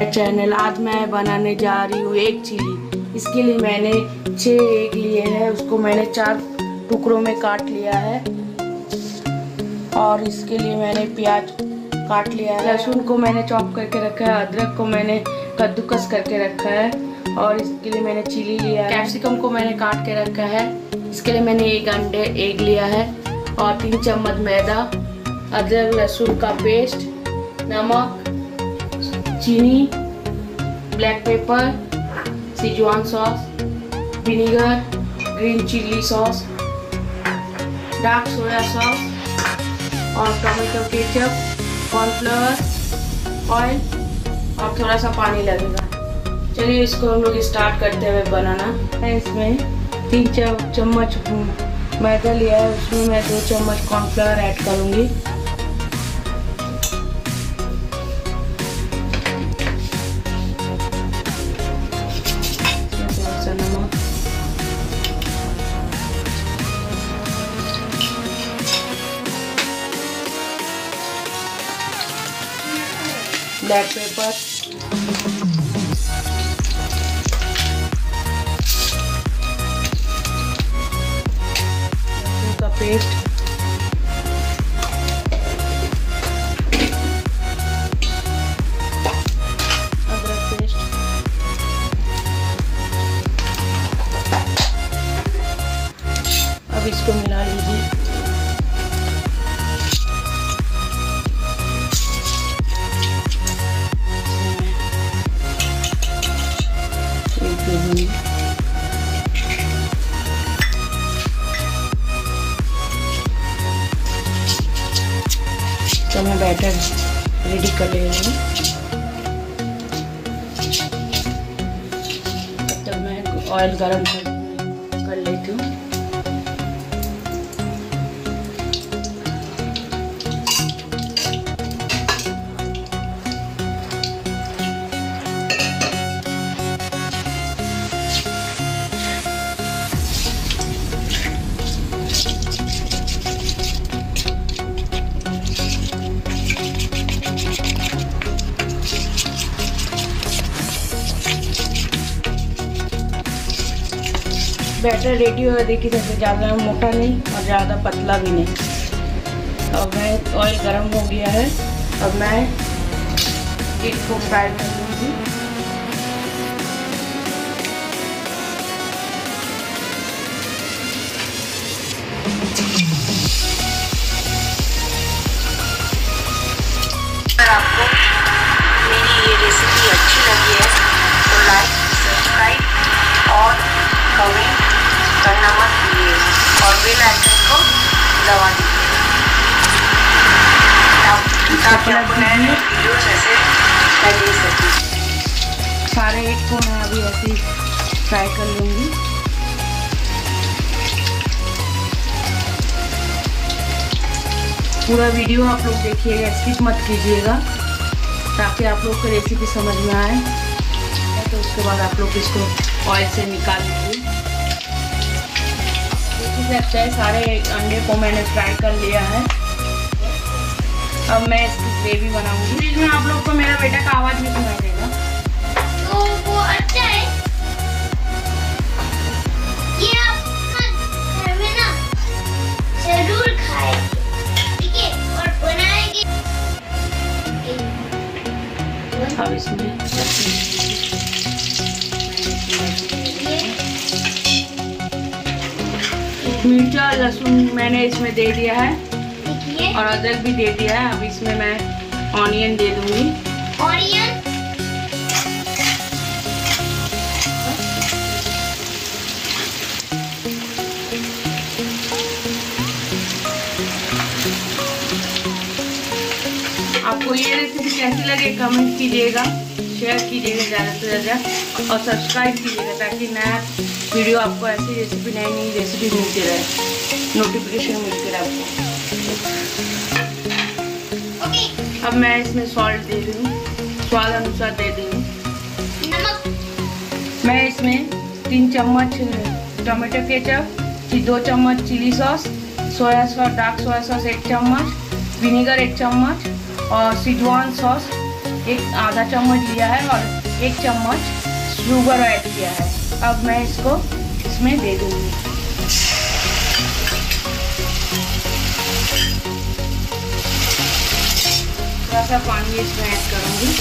Channel, आज मैं बनाने जा रही हूँ एक चिली। इसके लिए मैंने 6 एग लिए हैं, उसको मैंने 4 टुकड़ों में काट लिया है। और इसके लिए मैंने प्याज काट लिया है, लहसुन को मैंने चॉप करके रखा है, अदरक को मैंने कद्दूकस करके रखा है। और इसके लिए मैंने चिली लिया है, कैप्सिकम को मैंने काट के रखा है। इसके लिए मैंने 1 एग लिया है और 3 चम्मच मैदा, अदरक लहसुन का पेस्ट, नमक, चीनी, black pepper, Schezwan sauce, vinegar, green chilli sauce, dark soya sauce और टोमेटो केचप, कॉर्नफ्लावर, ऑयल और थोड़ा सा पानी लगेगा। चलिए इसको हम लोग स्टार्ट करते हुए बनाना है। इसमें 3 चम्मच मैदा लिया है, उसमें मैं 2 चम्मच कॉर्नफ्लावर ऐड करूँगी। ब्लैक पेपर, का पेस्ट, अदरक पेस्ट, अब इसको मिला लीजिए। तो मैं बैटर रेडी कर ले रही हूँ। तब तक मैं ऑयल गरम कर लेती हूँ। बैटर रेडी हुआ, देखिए सबसे ज़्यादा मोटा नहीं और ज़्यादा पतला भी नहीं। अब मैं ऑयल गरम हो गया है, अब मैं इसको फ्राई कर लूँगी। अगर आपको मेरी ये रेसिपी अच्छी लगी है तो लाइक, सब्सक्राइब और कमेंट करना मत भूलिए और बेल आइकन को दबा दीजिए ताकि आपको नए वीडियोस ऐसे मिल सके। सारे एग को मैं अभी ऐसे फ्राई कर लूँगी। पूरा वीडियो आप लोग देखिएगा, स्किप मत कीजिएगा, ताकि आप लोग को रेसिपी समझ में आए। तो उसके बाद आप लोग इसको ऑयल से निकाल लीजिए। लगता है सारे अंडे को मैंने फ्राई कर लिया है। अब मैं इसकी ग्रेवी बनाऊंगी। फ्रिज में आप लोग को मेरा बेटा का आवाज़ नहीं सुनाई देगा तो वो अच्छा है। ये आप घर में ना जरूर खाएंगे, ठीक है, और बनाएंगे। अब मिर्चा और लहसुन मैंने इसमें दे दिया है और अदरक भी दे दिया है। अब इसमें मैं ऑनियन दे दूंगी। ऑनियन आपको ये रेसिपी कैसी लगे कमेंट कीजिएगा, शेयर कीजिएगा ज़्यादा से ज़्यादा और सब्सक्राइब कीजिएगा, ताकि नया वीडियो आपको ऐसी रेसिपी, नई नई रेसिपी मिलती रहे, नोटिफिकेशन मिलती रहे आपको। ओके, अब मैं इसमें सॉल्ट दे दूँगी, स्वाद अनुसार दे दूँगी। नमक मैं इसमें 3 चम्मच टोमेटो केचप, 2 चम्मच chilli sauce, soya sauce, dark soya sauce 1 चम्मच, विनीगर 1 चम्मच और सिजवान सॉस एक आधा चम्मच लिया है और एक चम्मच शुगर ऐड किया है। अब मैं इसको इसमें दे दूँगी। थोड़ा सा पानी इसमें ऐड करूँगी।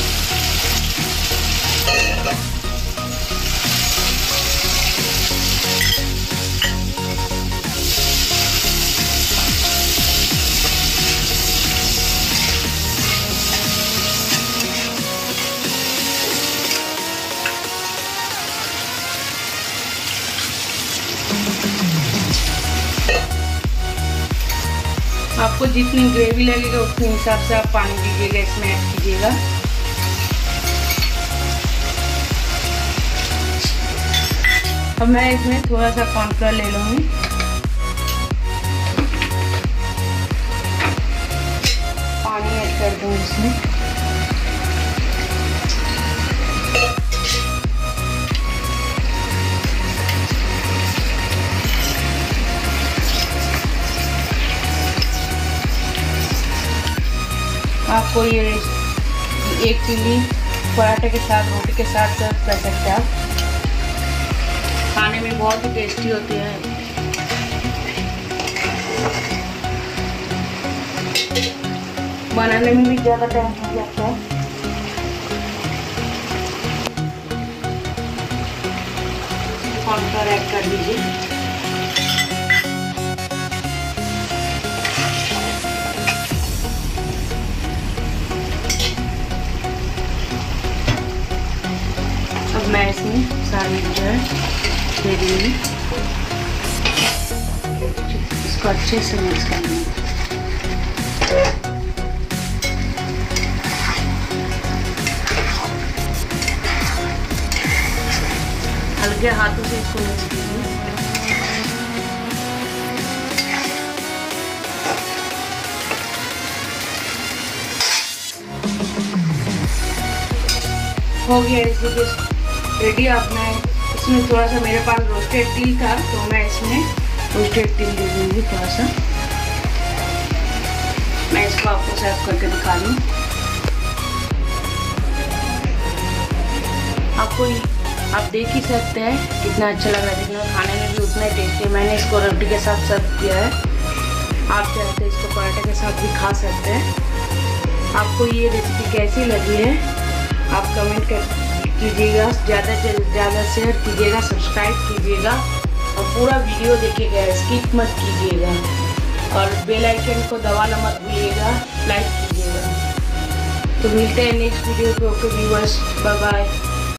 आपको जितनी ग्रेवी लगेगा उतने हिसाब से आप पानी दीजिएगा, इसमें ऐड कीजिएगा। अब मैं इसमें थोड़ा सा कॉर्नफ्लोर ले लूँगी। पानी ऐड कर दूँगी इसमें। आपको ये एक चिल्ली पराठे के साथ, रोटी के साथ सर्व कर सकते हैं आप। खाने में बहुत ही टेस्टी होती है। बनाने में भी ज़्यादा टाइम नहीं लगता है। कॉर्नफ्लोर ऐड कर दीजिए। मैं इसमें सारी चीज़ दे दूँगी। इसको अच्छे से मिक्स करूँगी। हल्के हाथों से इसको मिक्स कीजिए। हो गया इसको रेडी। अब मैं इसमें थोड़ा सा, मेरे पास रोस्टेड तिल था तो मैं इसमें रोस्टेड तिल दे दूँगी थोड़ा सा। मैं इसको आपको सर्व करके दिखा दूँ। आपको आप देख ही सकते हैं कितना अच्छा लग रहा है। देखना खाने में भी उतना ही टेस्टी। मैंने इसको रोटी के साथ सर्व किया है। आप चाहते हैं इसको पराठे के साथ भी खा सकते हैं। आपको ये रेसिपी कैसी लगी है आप कमेंट कर कीजिएगा, ज़्यादा से ज़्यादा शेयर कीजिएगा, सब्सक्राइब कीजिएगा और पूरा वीडियो देखिएगा, स्किप मत कीजिएगा और बेल आइकन को दबाना मत भूलिएगा, लाइक कीजिएगा। तो मिलते हैं नेक्स्ट वीडियो पे। Okay viewers, bye bye.